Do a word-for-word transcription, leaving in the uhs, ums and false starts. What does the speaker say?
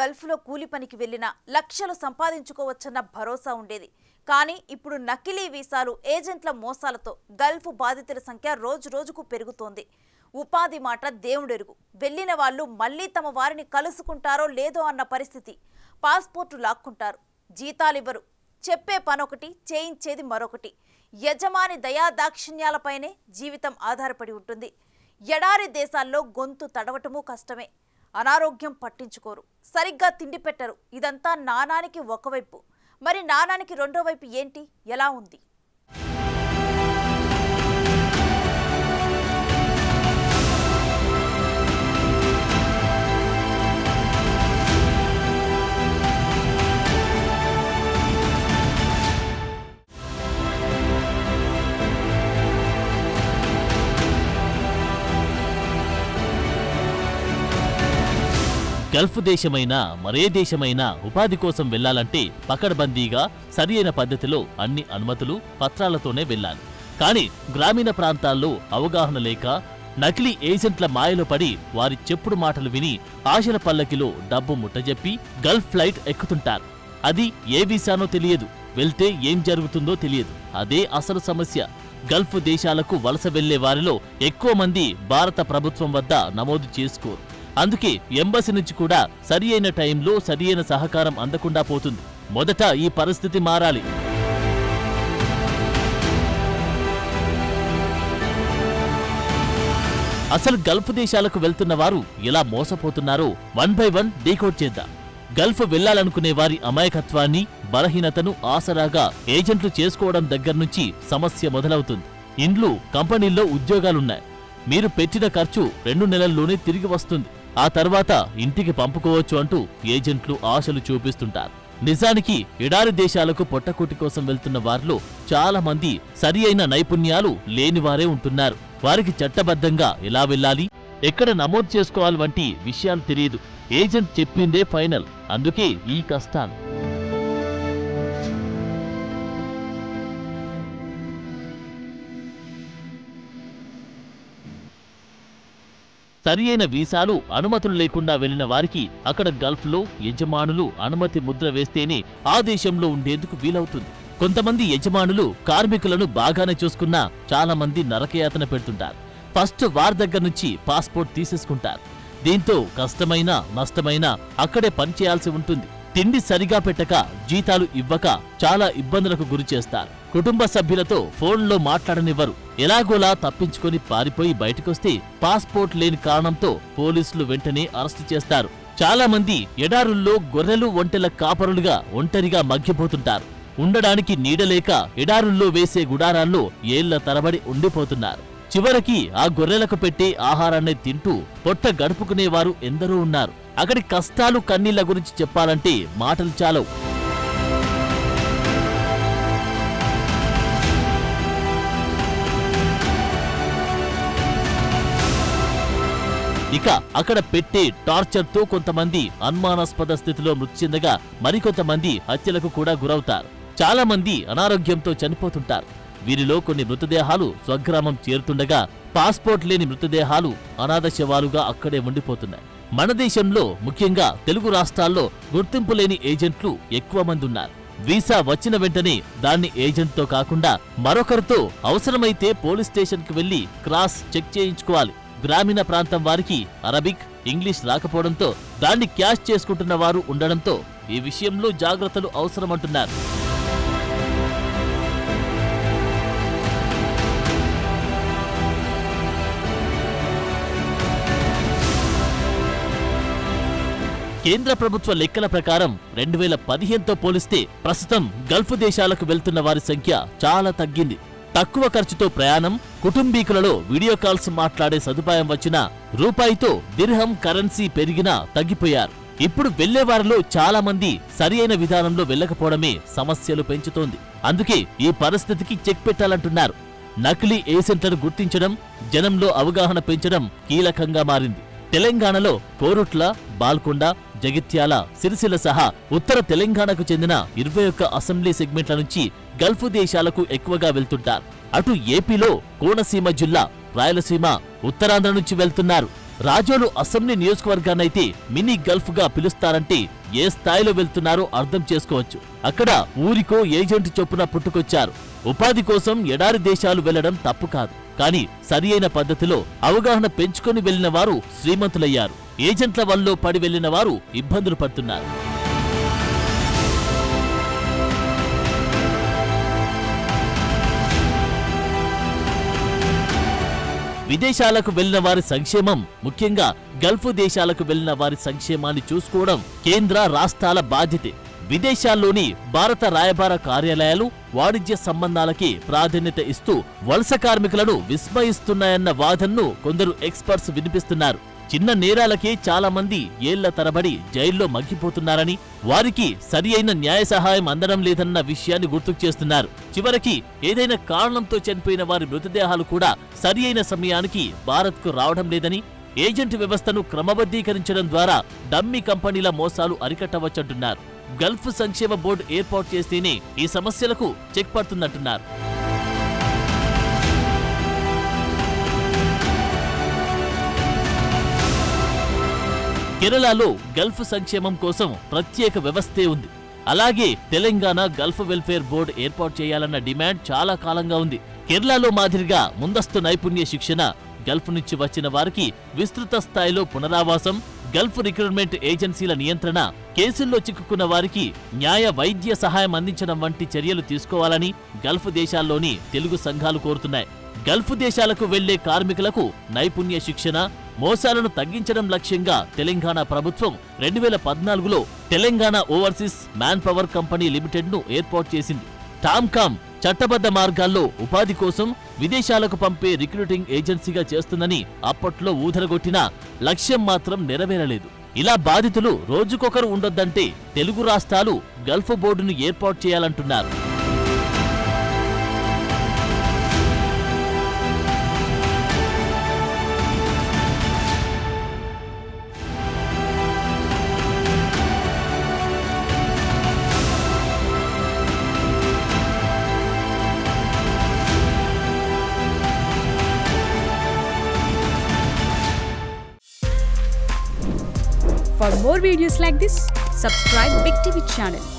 గల్ఫ్లో కూలి పనికి వెళ్లినా లక్షలు సంపాదించుకోవచ్చన్న భరోసా ఉండేది. కానీ ఇప్పుడు నకిలీ వీసాలు, ఏజెంట్ల మోసాలతో గల్ఫ్ బాధితుల సంఖ్య రోజు రోజుకు పెరుగుతోంది. ఉపాధి మాట దేవుడెరుగు, వెళ్లిన వాళ్ళు మళ్లీ తమ వారిని కలుసుకుంటారో లేదో అన్న పరిస్థితి. పాస్పోర్టు లాక్కుంటారు, జీతాలివ్వరు, చెప్పే పనొకటి చేయించేది మరొకటి. యజమాని దయా దాక్షిణ్యాలపైనే జీవితం ఆధారపడి ఉంటుంది. ఎడారి దేశాల్లో గొంతు తడవటమూ కష్టమే. అనారోగ్యం పట్టించుకోరు, సరిగ్గా తిండి పెట్టరు. ఇదంతా నాణానికి ఒకవైపు, మరి నాణానికి రెండో వైపు ఏంటి, ఎలా ఉంది? గల్ఫ్ దేశమైనా మరే దేశమైనా ఉపాధి కోసం వెళ్లాలంటే పకడ్బందీగా సరియైన పద్ధతిలో అన్ని అనుమతులు పత్రాలతోనే వెళ్లాలి. కానీ గ్రామీణ ప్రాంతాల్లో అవగాహన లేక నకిలీ ఏజెంట్ల మాయలో పడి వారి చెప్పుడు మాటలు విని ఆశల పల్లకిలో డబ్బు ముట్టజెప్పి గల్ఫ్ ఫ్లైట్ ఎక్కుతుంటారు. అది ఏ వీసానో తెలియదు, వెళ్తే ఏం జరుగుతుందో తెలియదు. అదే అసలు సమస్య. గల్ఫ్ దేశాలకు వలస వెళ్లే వారిలో ఎక్కువ మంది భారత ప్రభుత్వం వద్ద నమోదు చేసుకోరు. అందుకే ఎంబసీ నుంచి కూడా సరి అయిన టైంలో సరి అయిన సహకారం అందకుండా పోతుంది. మొదట ఈ పరిస్థితి మారాలి. అసలు గల్ఫ్ దేశాలకు వెళ్తున్న వారు ఎలా మోసపోతున్నారో వన్ బై వన్ డీకోడ్ చేద్దాం. గల్ఫ్ వెళ్లాలనుకునే వారి అమాయకత్వాన్ని, బలహీనతను ఆసరాగా ఏజెంట్లు చేసుకోవడం దగ్గర నుంచి సమస్య మొదలవుతుంది. ఇండ్లు, కంపెనీల్లో ఉద్యోగాలున్నాయి. మీరు పెట్టిన ఖర్చు రెండు నెలల్లోనే తిరిగి వస్తుంది. ఆ తర్వాత ఇంటికి పంపుకోవచ్చు అంటూ ఏజెంట్లు ఆశలు చూపిస్తుంటారు. నిజానికి ఎడారి దేశాలకు పొట్టకూటి కోసం వెళ్తున్న వారిలో చాలా మంది సరి అయిన నైపుణ్యాలు లేనివారే ఉంటున్నారు. వారికి చట్టబద్ధంగా ఎలా వెళ్ళాలి, ఎక్కడ నమోదు చేసుకోవాలి వంటి విషయాలు తెలియదు. ఏజెంట్ చెప్పిందే ఫైనల్. అందుకే ఈ కష్టాలు. సరి అయిన వీసాలు, అనుమతులు లేకుండా వెళ్లిన వారికి అక్కడ గల్ఫ్లో యజమానులు అనుమతి ముద్ర వేస్తేనే ఆ దేశంలో ఉండేందుకు వీలవుతుంది. కొంతమంది యజమానులు కార్మికులను బాగానే చూసుకున్నా చాలా మంది నరకయాతన పెడుతుంటారు. ఫస్ట్ వారి దగ్గర నుంచి పాస్పోర్ట్ తీసేసుకుంటారు. దీంతో కష్టమైన నష్టమైనా అక్కడే పనిచేయాల్సి ఉంటుంది. తిండి సరిగా పెట్టక, జీతాలు ఇవ్వక చాలా ఇబ్బందులకు గురి చేస్తారు. కుటుంబ సభ్యులతో ఫోన్లో మాట్లాడనివ్వరు. ఎలాగోలా తప్పించుకొని పారిపోయి బయటకొస్తే పాస్పోర్ట్ లేని కారణంతో పోలీసులు వెంటనే అరెస్టు చేస్తారు. చాలా మంది ఎడారుల్లో గొర్రెలు, ఒంటెల కాపరులుగా ఒంటరిగా మగ్గిపోతుంటారు. ఉండడానికి నీడలేక ఎడారుల్లో వేసే గుడారాల్లో ఏళ్ల తరబడి ఉండిపోతున్నారు. చివరికి ఆ గొర్రెలకు పెట్టే ఆహారాన్ని తింటూ పొట్ట గడుపుకునేవారు ఎందరో ఉన్నారు. అక్కడి కష్టాలు, కన్నీళ్ల గురించి చెప్పాలంటే మాటలు చాలవు. ఇక అక్కడ పెట్టే టార్చర్తో కొంతమంది అనుమానాస్పద స్థితిలో మృతి చెందగా మరికొంతమంది హత్యలకు కూడా గురవుతారు. చాలా మంది అనారోగ్యంతో చనిపోతుంటారు. వీరిలో కొన్ని మృతదేహాలు స్వగ్రామం చేరుతుండగా పాస్పోర్ట్ లేని మృతదేహాలు అనాథ శవాలుగా అక్కడే ఉండిపోతున్నాయి. మన దేశంలో, ముఖ్యంగా తెలుగు రాష్ట్రాల్లో గుర్తింపు లేని ఏజెంట్లు ఎక్కువ మంది ఉన్నారు. వీసా వచ్చిన వెంటనే దాన్ని ఏజెంట్తో కాకుండా మరొకరితో, అవసరమైతే పోలీస్ స్టేషన్కి వెళ్లి క్రాస్ చెక్ చేయించుకోవాలి. గ్రామీణ ప్రాంతం వారికి అరబిక్, ఇంగ్లీష్ రాకపోవడంతో దాన్ని క్యాష్ చేసుకుంటున్న వారు ఉండడంతో ఈ విషయంలో జాగ్రత్తలు అవసరమంటున్నారు. కేంద్ర ప్రభుత్వ లెక్కల ప్రకారం రెండు వేల పదిహేనుతో పోలిస్తే ప్రస్తుతం గల్ఫ్ దేశాలకు వెళ్తున్న వారి సంఖ్య చాలా తగ్గింది. తక్కువ ఖర్చుతో ప్రయాణం, కుటుంబీకులలో వీడియో కాల్స్ మాట్లాడే సదుపాయం వచ్చినా, రూపాయితో దిర్హం కరెన్సీ పెరిగినా తగ్గిపోయారు. ఇప్పుడు వెళ్లేవారిలో చాలా మంది సరి అయిన విధానంలో వెళ్లకపోవడమే సమస్యలు పెంచుతోంది. అందుకే ఈ పరిస్థితికి చెక్ పెట్టాలంటున్నారు. నకిలీ ఏజెంట్లను గుర్తించడం, జనంలో అవగాహన పెంచడం కీలకంగా మారింది. తెలంగాణలో కోరుట్ల, బాల్కొండ, జగిత్యాల, సిరిసిల్ల సహా ఉత్తర తెలంగాణకు చెందిన ఇరవై ఒక్క అసెంబ్లీ సెగ్మెంట్ల నుంచి గల్ఫ్ దేశాలకు ఎక్కువగా వెళ్తుంటారు. అటు ఏపీలో కోనసీమ జిల్లా, రాయలసీమ, ఉత్తరాంధ్ర నుంచి వెళ్తున్నారు. రాజోలు అసెంబ్లీ నియోజకవర్గాన్నైతే మినీ గల్ఫ్ గా పిలుస్తారంటే ఏ స్థాయిలో వెళ్తున్నారో అర్థం చేసుకోవచ్చు. అక్కడ ఊరికో ఏజెంట్ చొప్పున పుట్టుకొచ్చారు. ఉపాధి కోసం ఎడారి దేశాలు వెళ్లడం తప్పు కాదు, కానీ సరి అయిన పద్ధతిలో అవగాహన పెంచుకొని వెళ్లిన వారు శ్రీమంతులయ్యారు, ఏజెంట్ల వల్ల పడి వెళ్లిన వారు ఇబ్బందులు పడుతున్నారు. విదేశాలకు వెళ్లిన వారి సంక్షేమం, ముఖ్యంగా గల్ఫ్ దేశాలకు వెళ్లిన వారి సంక్షేమాన్ని చూసుకోవడం కేంద్ర రాష్ట్రాల బాధ్యతే. విదేశాల్లోని భారత రాయబార కార్యాలయాలు వాణిజ్య సంబంధాలకి ప్రాధాన్యత ఇస్తూ వలస కార్మికులను విస్మయిస్తున్నాయన్న వాదనను కొందరు ఎక్స్పర్ట్స్ వినిపిస్తున్నారు. చిన్న నేరాలకే చాలా మంది ఏళ్ల తరబడి జైల్లో మగ్గిపోతున్నారని, వారికి సరి అయిన న్యాయ సహాయం అందడం లేదన్న విషయాన్ని గుర్తుకు చేస్తున్నారు. చివరికి ఏదైనా కారణంతో చనిపోయిన వారి మృతదేహాలు కూడా సరి అయిన సమయానికి భారత్కు రావడం లేదని, ఏజెంట్ వ్యవస్థను క్రమబద్ధీకరించడం ద్వారా డమ్మీ కంపెనీల మోసాలు అరికట్టవచ్చంటున్నారు. గల్ఫ్ సంక్షేమ బోర్డు ఏర్పాటు చేస్తేనే ఈ సమస్యలకు చెక్ పడుతున్నట్టున్నారు. కేరళలో గల్ఫ్ సంక్షేమం కోసం ప్రత్యేక వ్యవస్థే ఉంది. అలాగే తెలంగాణ గల్ఫ్ వెల్ఫేర్ బోర్డు ఏర్పాటు చేయాలన్న డిమాండ్ చాలా కాలంగా ఉంది. కేరళలో మాదిరిగా ముందస్తు నైపుణ్య శిక్షణ, గల్ఫ్ నుంచి వచ్చిన వారికి విస్తృత స్థాయిలో పునరావాసం, గల్ఫ్ రిక్రూట్మెంట్ ఏజెన్సీల నియంత్రణ, కేసుల్లో చిక్కుకున్న వారికి న్యాయ వైద్య సహాయం అందించడం వంటి చర్యలు తీసుకోవాలని గల్ఫ్ దేశాల్లోని తెలుగు సంఘాలు కోరుతున్నాయి. గల్ఫ్ దేశాలకు వెళ్లే కార్మికులకు నైపుణ్య శిక్షణ, మోసాలను తగ్గించడం లక్ష్యంగా తెలంగాణ ప్రభుత్వం రెండు వేల పద్నాలుగులో Telangana overseas manpower company limited ను ఏర్పాటు చేసింది. టామ్కామ్ చట్టబద్ధ మార్గాల్లో ఉపాధి కోసం విదేశాలకు పంపే రిక్రూటింగ్ ఏజెన్సీగా చేస్తుందని అప్పట్లో ఊదరగొట్టినా లక్ష్యం మాత్రం నెరవేరలేదు. ఇలా బాధితులు రోజుకొకరు ఉండొద్దంటే తెలుగు రాష్ట్రాలు గల్ఫ్ బోర్డును ఏర్పాటు చేయాలంటున్నారు. For more videos like this, subscribe BIG T V channel.